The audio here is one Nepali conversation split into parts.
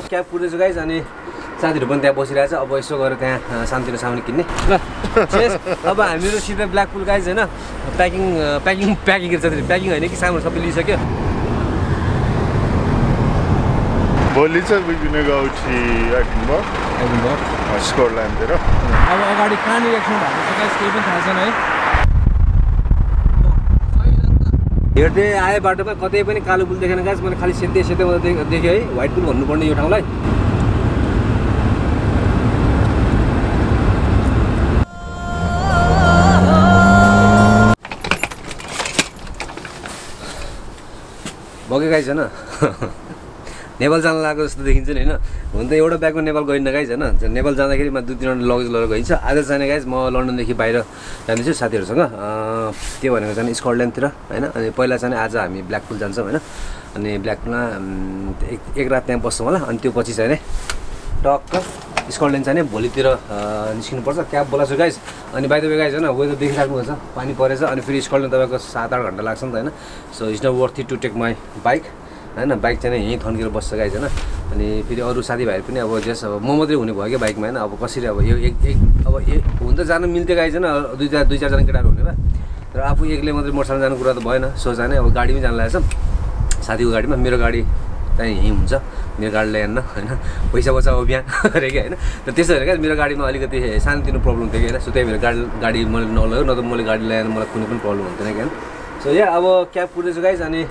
क्याब कुरेछु गाइस अनि साथीहरु पनि त्यहाँ बसिरहेछ। अब यसो गरेर त्यहाँ शान्तिको सामान किन्ने ल। अब हामीहरु सिधै ब्ल्याकपुल गाइस हैन, प्याकिङ गर्छ, प्याकिङ हैन कि सामान सबै लिइसक्यो। भोलि चाहिँ बिजुने गाउँठी आइपुग्नु स्कटल्यान्डतिर। अब अगाडि कहाँ एक्सन भएको छ गाइस केही पनि थाहा छैन है। हेर्दै आए बाटोमा कतै पनि कालो पुल देखेन गाइस, मैले खाली सेते सेते देखे है। व्हाइट पुल भन्नुपर्ने यो ठाउँलाई। बगे गाइस हैन नेपाल जान लागेको जस्तो देखिन्छ नि हैन। हुन त एउटा ब्यागमा नेपाल गइन्न गाइस हैन, नेपाल जाँदाखेरि म 2-3 लगेज लिएर गइन्छ। आज चाहिँ गाइस म लन्डनदेखि बाहिर जाँदैछु साथीहरुसँग, त्यो भनेको चाहिँ स्कटल्यान्डतिर हैन। अनि पहिला चाहिँ आज हामी ब्ल्याकपुल जान्छौँ हैन, अनि ब्ल्याकपुलमा एक रात त्यहाँ बस्छौँ होला। अनि त्यसपछि चाहिँ टक्क स्कटल्यान्ड चाहिँ भोलितिर निस्किनुपर्छ। क्याब बोलाएको छु गाइस। अनि बाइ द वे गाइस हैन वेदर देखिराख्नुहुन्छ, पानी परेछ। अनि फेरि स्कटल्यान्ड तपाईँको 7-8 घण्टा लाग्छ नि त हैन। So it's not worth it to take my bike हैन। बाइक चाहिँ यहीँ थन्केर बस्छ गाइस हैन। अनि फेरि अरू साथीभाइहरू पनि अब जस अब म मात्रै हुने भयो क्या बाइकमा हैन। अब कसरी अब यो एक अब हुन त जान मिल्थ्यो गाइस हैन, दुई चारजना केटाहरू हुने भए तर आफू एक्लै मात्रै मोटरसाइकल जानु कुरा त भएन। सो जाने अब गाडीमै जान लागेको छ, साथीको गाडीमा। मेरो गाडी चाहिँ यहीँ हुन्छ, मेरो गाडी ल्याएन हैन, पैसा बचाऊ अभियान अरे क्या हैन। तर त्यसो होइन क्या, मेरो गाडीमा अलिकति सानोतिनो प्रब्लम थियो क्या हैन। सो त्यही भएर गाडी मैले नलग्यो, न त मैले गाडी ल्याएर मलाई कुनै पनि प्रब्लम हुँदैन क्या हैन। सो यहाँ अब क्याब कुर्दैछु गाइस। अनि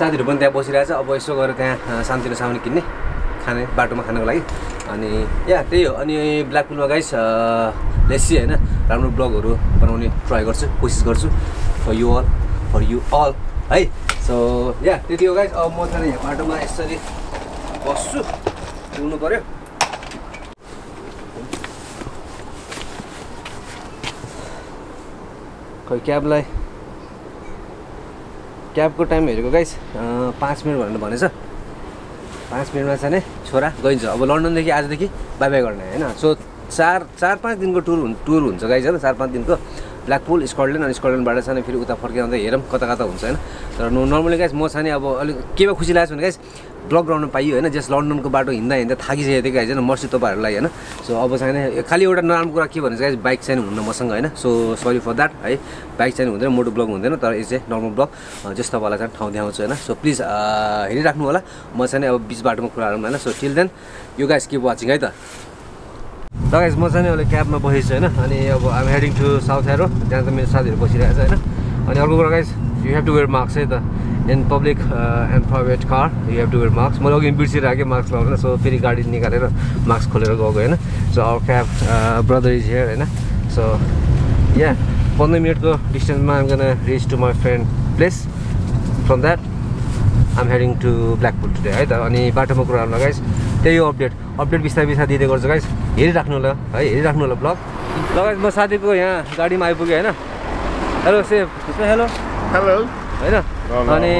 साथीहरु पनि त्यहाँ बसिरहेछ। अब यसो गरेर त्यहाँ शान्तिको सामान किन्ने, खाने बाटोमा खानको लागि। अनि या त्यही हो। अनि ब्ल्याकपुलमा गाइस लेसी हैन राम्रो ब्लगहरु बनाउने ट्राई गर्छु, कोसिस गर्छु फर यु अल है। सो या त्यति हो गाइस। अब म चाहिँ यहाँ बाटोमा यसरी बस्छु, पुग्नु पर्यो। खै क्याबको टाइम हेरेको गाइस 5 मिनट भनेर भनेछ। 5 मिनटमा छ नि छोरा गइन्छ। अब लन्डनदेखि आजदेखि बाइ बाइ गर्ने हैन। सो चार पाँच दिनको टुर हुन्छ गाइस हैन। 4-5 दिनको ब्ल्याकपुल स्कटल्यान्ड, अनि स्कटल्यान्डबाट चाहिँ फेरि उता फर्किँदा हेरौँ कता हुन्छ हैन। तर नर्मली गाइस म चाहिँ अब अलिक केमा खुसी लाग्छ भने गाइस ब्लग बनाउन पाइयो हैन। जस लन्डनको बाटो हिँड्दा थाकिसकेको थियो गाइस हैन, मर्सी तपाईहरुलाई हैन। सो अब चाहिँ खाली एउटा नराम्रो कुरा के भन्छ गाइस, बाइक चाहिँ हुन्न मसँग हैन। सो सरी फर दैट है, बाइक चाहिँ हुँदैन, मोटो ब्लग हुँदैन। तर यो चाहिँ नर्मल ब्लग जस तपाईहरुलाई चाहिँ ठाउँ देखाउँछु हैन। सो प्लिज हेरिराख्नु होला। म चाहिँ अब बीच बाटोमा कुरा गरौँ हैन। So till then you guys keep watching है त। ल गाइस म चाहिँ अहिले क्याबमा बसेछु हैन। अनि अब I am heading to South Harrow, जहाँ चाहिँ मेरो साथीहरु बसिरहेछ हैन। अनि अर्को कुरा guys you have to wear mask है त, in public and private car you have to wear mask. मैले अघि बिर्सिरहेको मास्क लगाउन। सो फेरि गाडी निकालेर मास्क खोलेर गएको हैन। So our cab brother is here हैन। सो या 15 मिनटको डिस्टेन्समा I am gonna reach to my friend place. From that I am heading to Blackpool today है त। अनि बाटोमा कुरा गर्नु गाइस, त्यही हो अपडेट बिस्तारै दिँदै गर्छु गाइस। हेरिराख्नु होला ब्लग। ल गाइस म साथीको यहाँ गाडीमा आइपुगेँ हैन। हेलो सेफ, हेलो हैन। अनि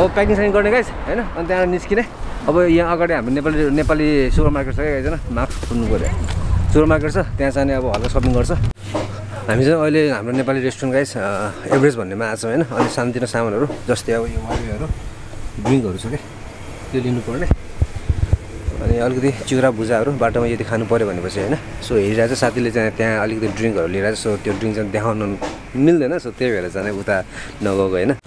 अब प्याकिङ स्याकिङ गर्ने गाइस हैन। अनि त्यहाँबाट निस्किने। अब यहाँ अगाडि हाम्रो नेपाली सुपर मार्केट छ गाइस हैन। मास्क किन्नु पऱ्यो, सुपर मार्केट छ त्यहाँ जाने। अब हल्का सपिङ गर्छ। हामी चाहिँ अहिले हाम्रो नेपाली रेस्टुरेन्ट गाइस एभरेज भन्नेमा आएको हैन। अनि सानोतिनो सामानहरू जस्तै अब यो वाइहरू ड्रिङ्कहरू छ के, त्यो लिनुपर्ने। अनि अलिकति चिउरा भुजाहरू बाटोमा यदि खानु पर्यो भनेपछि हैन। सो हेरिरहेछ साथीले चाहिँ त्यहाँ अलिकति ड्रिङ्कहरू लिएर। सो त्यो ड्रिङ्क चाहिँ देखाउन मिल्दैन। सो त्यही भएर चाहिँ उता नगएको हैन।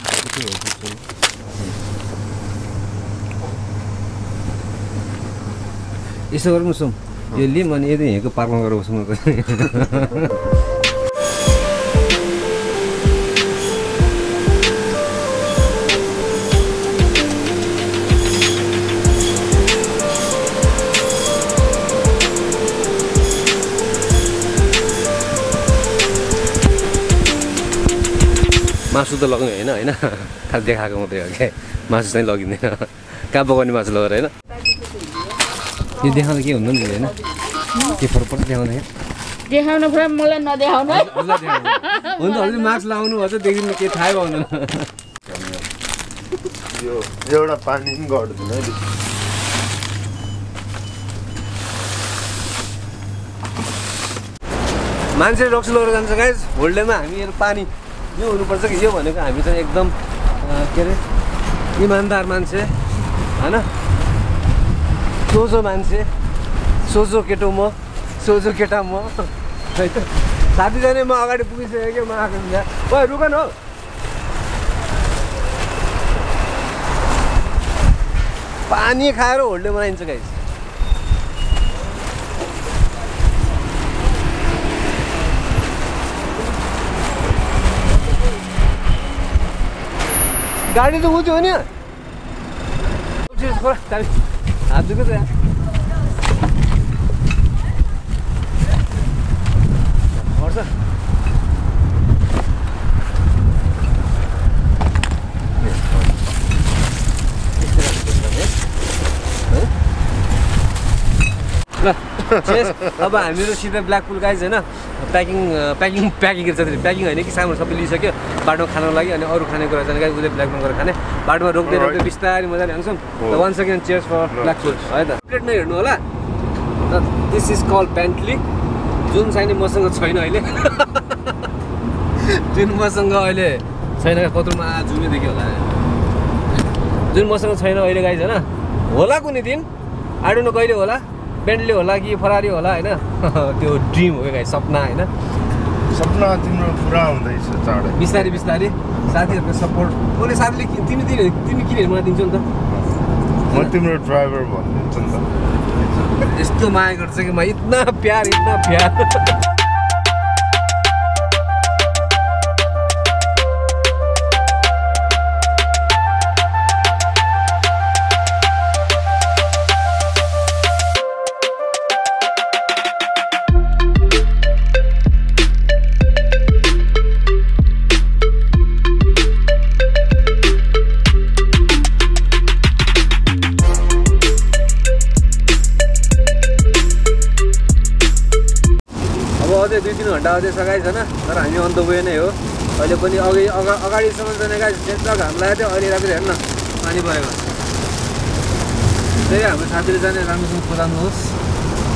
यसो गरौँ न, यो लिम अनि यदि हिँडेको पार्कमा गएर बसौँ त। मासु त लगाउने हैन हैन, खाली देखाएको मात्रै हो क्या, मासु चाहिँ लगिँदैन। कहाँ बगाउने मासु लगाएर हैन। यो देखाउँदा के हुँदैन नि हैन, के फरक पर्छ देखाउँदा के। देखाउनु पुरा मलाई नदेखाउनु है। हुन्छ हजुर मास्क लाउनु अझ देखिन के थाहै पाउँदैन। यो एउटा पानी पनि गर्दैन है। मान्छे रक्सी लगाएर जान्छ गाइस होल्डमा। हामीहरु पानी यो हुनुपर्छ कि। यो भनेको हामी चाहिँ एकदम के अरे इमान्दार मान्छे हैन। सोझो मान्छे, सोझो केटो म, सोझो केटा म हैन। साथीजना म अगाडि पुगिसकेँ के, म आएको हुन्छ। ओइ रुक न हौ, पानी खाएर होल्डे बनाइन्छ गाइस। गाड़ी तो ऊँची हो नहीं है, हाथ दुख रहा है। अब हमी तो सीधे ब्ल्याकपुल गाइज है, पैकिङ पैकिङ पैकिङ पैकिङ है कि सामान सब लिइसक्यो। बाटो में खाना लगी अरु खाने कुरा जाने गाइज, उसले ब्ल्याकपुल गएर खाने। बाटो में रोक्दै रोक्दै बिस्तारै मजाले आउँछौँ। One second cheers for Blackpool है त। प्लेट नै हेर्नु होला। दिस इज कल्ड पेन्टली, जुन चाहिँ मसँग छैन अहिले। जुन मसँग अहिले छैन कत्रोमा जुमे देख्यो होला, जुन मसँग छैन अहिले गाइज हैन। होला कुनै दिन, आई डोन्ट नो कहिले होला। पेन्टली होला कि फरारी होला हैन। त्यो ड्रीम हो गाइस, सपना हैन। सपना तिम्रो पूरा हुँदैछ चाँडै बिस्तारै बिस्तारै। साथीहरुको सपोर्ट, ओले साथीले तिमी किन मलाई दिन्छौ नि त, म तिम्रो ड्राइभर भन्छु नि त। यस्तो माया गर्छ कि म, इतना प्यार इतना प्यार। अझै 2-3 घंटा अझै सघाइछ हैन, तर हामी अन द वे नै हो। अहिले पनि अगाडिसम्म जाने गाइस। जेत्रो घाम लाग्यो थियो अहिले राति हेर्न, पानी परेको। त्यही हाम्रो साथीले जाने राम्रोसँग खोज्नुहोस्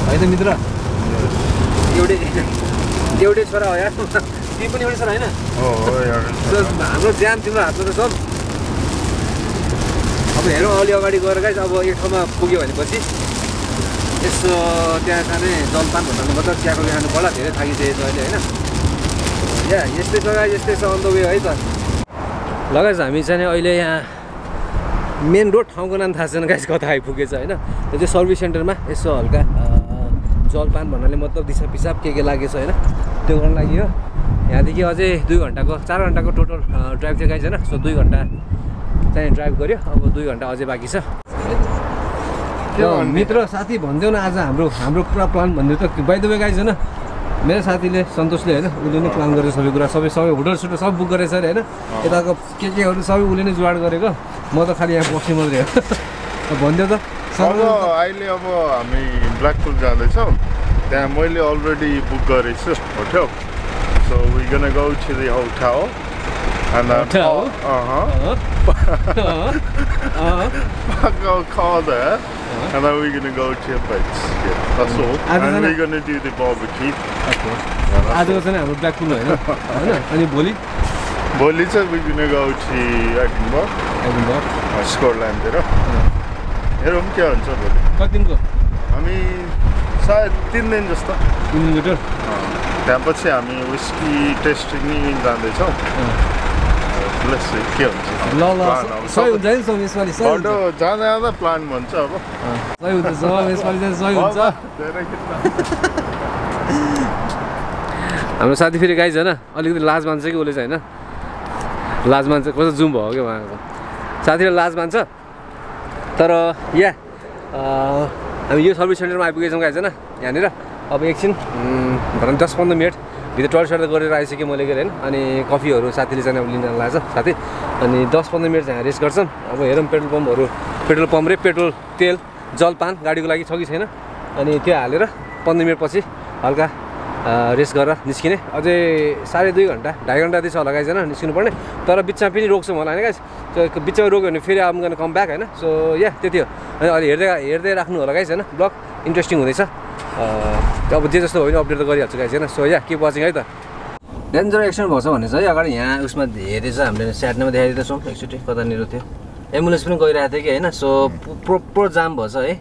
है त मित्र। एउटै छोरा हो यार, तिमी पनि एउटै छोरा हैन। हाम्रो ज्यान तिम्रो हातमा छ सब। अब हेरौँ अलि अगाडि गएर गाइस। अब एक ठाउँमा पुग्यो भनेपछि यसो त्यहाँ खाने जलपान भन्नुपर्छ, चियाको खानु पर्ला। धेरै थाकिसकेको अहिले होइन। यहाँ यस्तै छ गाइस, यस्तै छ अन द वे है त। ल गाइस हामी चाहिँ अहिले यहाँ मेन रोड, ठाउँको नाम थाहा छैन गाइस कता आइपुगेछ होइन। त्यो चाहिँ सर्भिस सेन्टरमा यसो हल्का जलपान भन्नाले मतलब दिसा पिसाब के लागेछ होइन, त्यो गर्न लागि हो। यहाँदेखि अझै 4 घन्टाको टोटल ड्राइभ थियो गाइस होइन। सो 2 घन्टा चाहिँ ड्राइभ गऱ्यो, अब 2 घन्टा अझै बाँकी छ। त्यो मित्र साथी भन्दैौ न, आज हाम्रो हाम्रो पुरा प्लान भन्दै त बाइ द वे गाइस हैन। मेरो साथीले सन्तोषले हैन, उले नै प्लान गरेको सबै कुरा, सबै होटल सुटल सब बुक गरेछ अरे हैन। यताको केकेहरु सबै उले नै जुगाड गरेको, म त खाली यहाँ बस्ने मात्रै हो भन्दै त। अब अहिले अब हामी ब्ल्याकपुल जाँदै छौ, त्यहाँ मैले अलरेडी बुक गरेछु hotel. So we gonna go to the hotel and I'll call there. And then we're going to go to Chiapas. Yeah, that's all. And we're going to do the barbecue. Okay. That's all. That's Blackpool, right? And Boli? Boli, sir, we're going to go to Edinburgh. Edinburgh. Scotland, right? Yeah. What do you think, Boli? How many days? We... probably 3 days. 3 days? Yeah. Then we go to whiskey tasting. Plus के हुन्छ ल ल सही हुन्छ नि। सो यसपालि सही हुन्छ, बाटो जाँदा जाँदा प्लान भन्छ। अब सही हुन्छ, जवाफ यसपालि चाहिँ सही हुन्छ। हाम्रो साथी फेरि गाइस हैन अलिकति लाज मान्छ कि, उसले चाहिँ हैन लाज मान्छ। कस्तो जुम भयो के उहाँको साथीले लाज मान्छ। तर या हामी यो सर्भिस सेन्टरमा आइपुगेछौँ गाइस हैन। यहाँनिर अब एकछिन भनौँ 10-15 मिनट भित्र टोल सर्ट गरेर आइसकेँ मैले के होइन। अनि कफीहरू साथीले जाने अब लिन लाग्छ साथी। अनि 10-15 मिनट चाहिँ रेस्ट गर्छौँ। अब हेरौँ पेट्रोल पम्प रे पेट्रोल तेल जलपान गाडीको लागि छ कि छैन। अनि त्यो हालेर 15 मिनट पछि हल्का रेस्ट गरेर निस्किने। अझै 2.5-2.5 घन्टा चाहिँ होला गाइस हैन निस्किनुपर्ने। तर बिचमा पनि रोक्छौँ होला होइन गाइस। बिचमा रोक्यो भने फेरि अब गर्न कम ब्याक होइन। सो या त्यति हो। अनि अहिले हेर्दै राख्नु होला गाइस हैन। ब्लग इन्ट्रेस्टिङ हुँदैछ। अब जे जस्तो होइन अपडेट त गरिहाल्छु गाइस हैन। सो या के वाचिङ है त। डेन्जर एक्सिडेन्ट भएछ भने चाहिँ अगाडि यहाँ उसमा हेरेछ हामीले, स्याट्नेमा देखाइदिँदा सब एकचोटि कतानिर थियो। एम्बुलेन्स पनि गइरहेको थियो कि होइन। सो प्रोपर जाम भएछ है।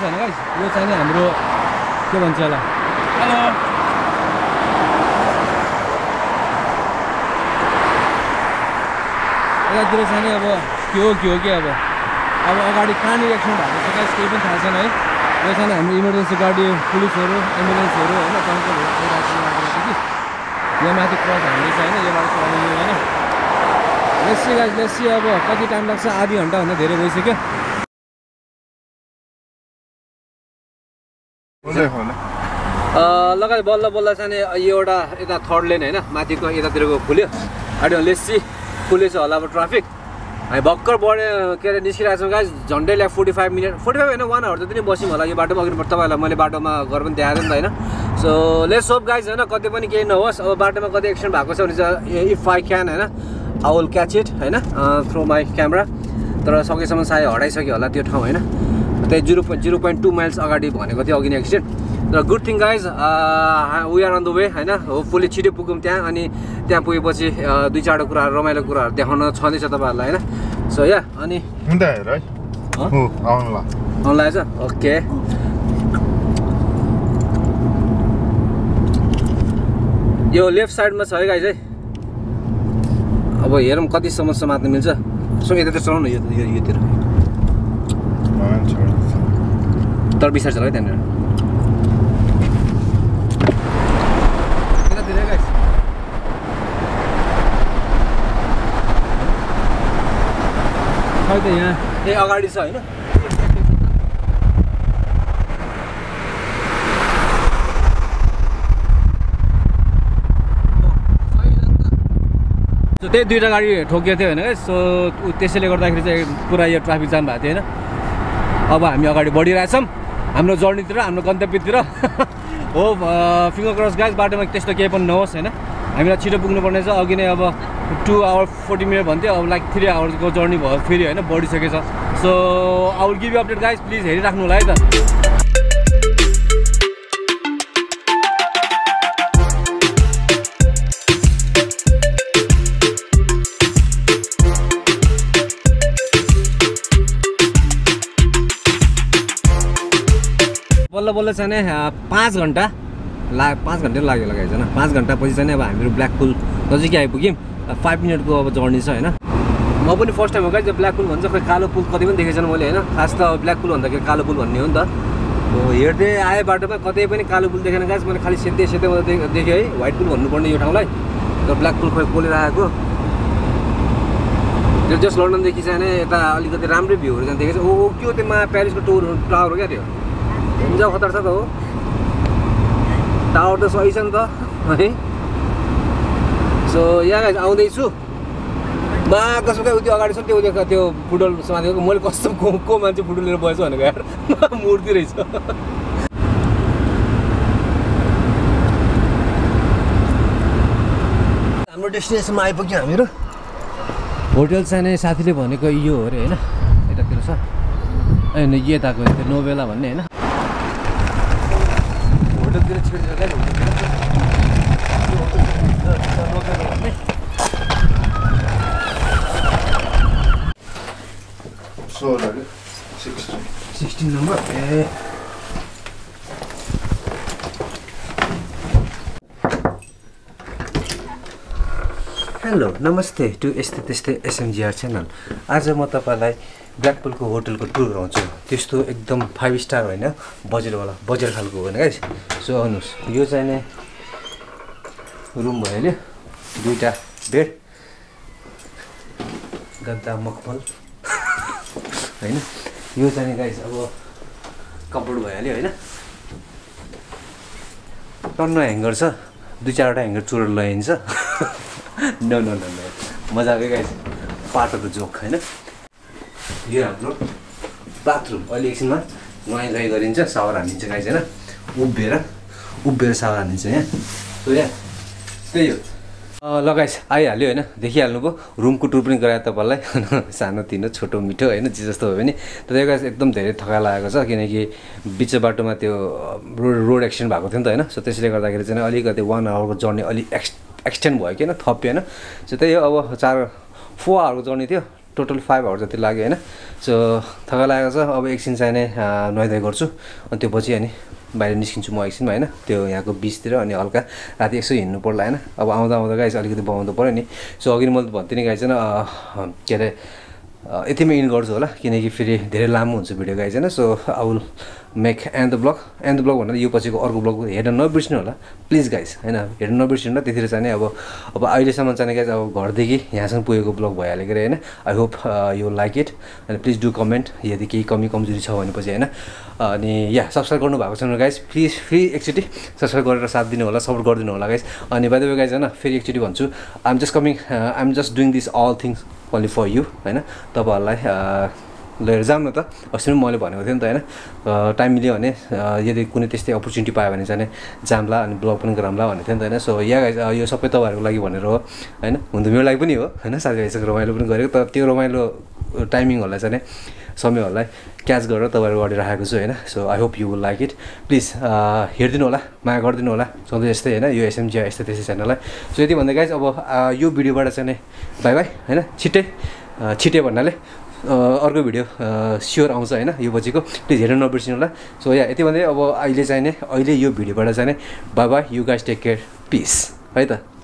I guys, yo chani hamro ke bhancha hola hello ela dilo chani aba agadi kan reaction bhako छ guys kehi pani thaha chaina hai yo chani hamro emergency guard police haru ambulance haru हैन control haru कि यो माथि cross हामीले छ हैन यो माथि चलाउनु हैन let's see guys let's see अब कति टाइम लाग्छ आधी घण्टा भन्दा धेरै भइसक्यो लगाय बल्ल चाहिँ यो एउटा एता थर्ड लेन हैन माथिको एतातिरको खुल्यो अहिले लेसी पुलिस होला अब ट्राफिक हामी भक्कर बढे केरे निस्किराछौ गाइस झण्डै ला 45 मिनेट 45 हैन 1 आवर जति बसिम होला यो बाटोमा अघि तपाईहरुलाई मैले बाटोमा घर पनि देखाएँ नि त हैन सो लेट्स होप गाइस हैन कतै पनि केही नहोस् अब बाटोमा कतै एक्सिडेन्ट भएको छ भने चाहिँ इफ आई क्यान हैन आई विल क्याच इट हैन थ्रू माय क्यामेरा तर सकेसम्म साय हटाइसक्यो होला त्यो ठाउँ हैन त्यही 0.2 माइल्स अगाडि भनेको थियो अघि एक्सिडेन्ट र good thing guys we are on the way हैन होपफुली छिटो पुगौँ त्यहाँ अनि त्यहाँ पुगेपछि दुई चारवटा कुराहरु रमाइलो कुराहरु देखाउन छँदैछ तपाईहरुलाई हैन सो या अनि हुन्छ हेर है हो आउनुला आउनुला छ ओके यो लेफ्ट साइडमा छ है गाइज है अब हेरौँ कति समयसम्म मात्रै मिल्छ सो यतातिर चलाउन यो योतिर तर बिस्तारै चलाउ है त्यहाँनिर खै त यहाँ ए अगाडि छ हैन सो त्यही दुईटा गाडी ठोकिएको थियो हैन गाइस सो त्यसैले गर्दाखेरि चाहिँ पुरा यो ट्राफिक जाम भएको थियो हैन अब हामी अगाडि बढिरहेछौं हाम्रो जर्नीतिर हाम्रो गन्तव्यतिर हो फिंगर क्रस गाइस बाटोमा त्यस्तो केही पनि नहोस् हैन हामीलाई छिटो पुग्नु पर्ने छ अघि नै अब 2 hour 40 minutes भन्थे अब लाइक 3 hours को journey भयो फेरि हैन बढिसकेछ so I will give you update guys please हेरिराख्नु होला है त बल्ल बल्ल छ नि 5 घण्टा ला 5 घण्टा लाग्यो लगाइज हैन 5 घण्टा पछि चाहिँ अब हामीहरु ब्ल्याकपुल नजिकै आइपुग्यौं 5 मिनेट को अब जर्नी छ हैन म पनि फर्स्ट टाइम हो गाइस ब्ल्याक पुल भन्छ खै कालो पुल कति पनि देखेछन मैले हैन खास त ब्ल्याक पुल भन्दा के कालो पुल भन्ने हो नि त हेर्दै आए बाटोमा कतै पनि कालो पुल देखेन गाइस मैले खाली सेते सेते देखे है व्हाइट पुल भन्नु पर्ने यो ठाउँलाई तर ब्ल्याक पुल खै कोलेर आएको त्यो जस्ट लन्डन देखि चाहिँ नि एता अलिकति राम्रो भ्यूहरु जान देखेछ ओ क्यो त्यो मा प्यारिस को टावर हो के त्यो हुन्छ खतरा छ त हो टावर त सही छ नि त है सो यहाँ गाइस आउँदै छु बा कसुकै उति अगाडि छ त्यो फुटबल समातेको मैले कस्तो को मान्छे फुटबल लिएर बसेछ भनेको यार मूर्ति रहेछ हाम्रो डेस्टिनेसनमा आइपुग्यौं हामीहरु होटल चाहिँ साथीले भनेको यो हो रे हैन यतातिर छ हैन यताको त्यो नोभेला भन्ने हैन होटलतिर छिर्दै guys So, 16 number. Okay. Hello, namaste to Esteteste SMGR channel. आज म तपाईलाई ब्ल्याकपुल को होटल को टुर गराउँछु त्यस्तो एकदम 5 स्टार हैन बजेट वाला बजेट खालको हो नि गाइस सो आउनुस यो चाहिँ रुम भएले दुईटा बेड गद्दा मखमल हैन यो चाहिँ गाइस अब कम्प्लिट भइहाल्यो हैन टन्न ह्याङ्गर छ दुई चारवटा ह्याङ्गर चोरेर लैइन्छ नो नो नो नो मजाकै गाइस पाटोको जोक हैन यो हाम्रो बाथरुम अलि एकछिनमा नुहाइ धुवाइ गरिन्छ सावर हानिन्छ गाइस हैन उभ्बेर सावर हानिन्छ यहाँ सो यहाँ त्यही हो लगाइस आइहाल्यो हैन देखिहाल्नु भो रुमको टुर पनि गराए तपाईलाई सानोतिनो छोटो मिठो हैन जे जस्तो हो भने तर गाइस एकदम धेरै थका लागेको छ किनकि बीच बाटोमा त्यो रोड एक्सिडेन्ट भएको थियो नि त हैन सो त्यसले गर्दाखेरि चाहिँ अलिकति 1 आवरको जर्नी अलि एक्सटेन्ड भयो किन थप्यो हैन सो त्यही हो अब 4 आवरको जर्नी थियो टोटल 5 आवर जति लाग्यो हैन सो थका लागेको छ अब एकछिन चाहिँ नुहाइदै गर्छु अनि त्यसपछि अनि बाहिर निस्किन्छु म एकछिनमा हैन त्यो यहाँको बीचतिर अनि हल्का राति यसो हिँड्नु पर्ला हैन अब आउँदा आउँदा गाइस अलिकति बगाउनु पर्यो नि सो अघि मैले भन्थे नि गाइस हैन के रे यतिमै इन गर्छु होला किनकि फेरि धेरै लामो हुन्छ भिडियो गाइस हैन so I will make end the vlog भनेर यो पछिको अर्को ब्लग हेर्न नबिर्सनु होला प्लिज गाइस हैन हेर्न नबिर्सनु होला त्यतिखेर चाहिँ अब अहिलेसम्म चाहिँ गाइस अब घरदेखि यहाँसम्म पुगेको ब्लग भइहाल्यो के रे हैन I hope you like it अनि प्लिज डु कमेन्ट यदि केही कमी कमजोरी छ भने पछि हैन अनि या सब्स्क्राइब गर्नु भएको छैन गाइस प्लिज फ्री एकचोटी सब्स्क्राइब गरेर साथ दिनु होला सपोर्ट गरिदिनु होला गाइस अनि बाइ द वे गाइस हैन फेरि एकचोटी भन्छु I am just doing this all things only for you हैन तपाईहरुलाई लिएर जाम न त अस्ति पनि मैले भनेको थिएँ नि त हैन टाइम मिल्यो भने यदि कुनै त्यस्तै अपर्च्युनिटी पायो भने चाहिँ जामला अनि ब्लग पनि गरामला भनेको थिएँ नि त हैन सो या गाइस यो सबै तपाईहरुको लागि भनेर हो हैन हुन त मेरो लागि पनि हो हैन साथीहरुसँग रमाइलो पनि गरेको तर त्यो रमाइलो टाइमिङहरुलाई चाहिँ समयहरुलाई क्याच गरेर तपाईहरुको अगाडि राखेको छु हैन so I hope you will like it please हेर्दिनु होला माया गर्दिनु होला सधैं जस्तै हैन यो एसएमजी यस्तै त्यसै च्यानललाई सो यति भन्दै गाइस अब यो भिडियोबाट चाहिँ बाइ बाइ हैन छिट्टै भन्नाले अर्को भिडियो स्योर आउँछ हैन यो बजेको प्लिज हेर्न नबिर्सिनु होला सो या यति भन्दै अब अहिले यो भिडियोबाट चाहिँ bye bye you guys take care peace है त